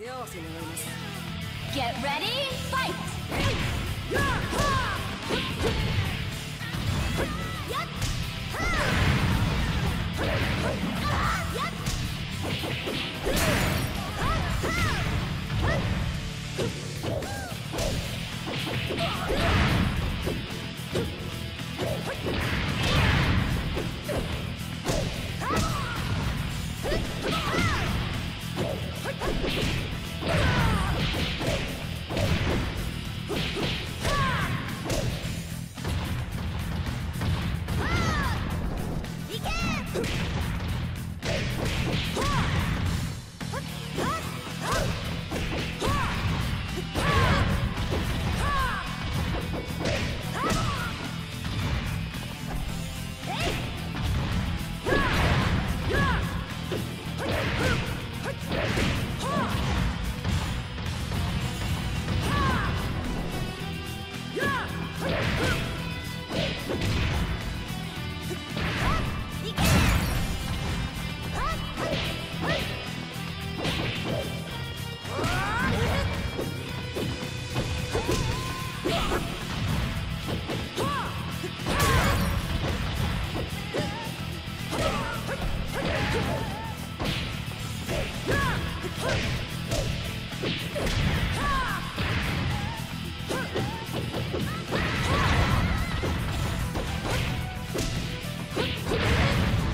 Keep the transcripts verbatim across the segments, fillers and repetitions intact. Get ready, fight!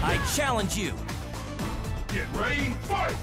I challenge you. Get ready, fight!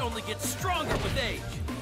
Only gets stronger with age.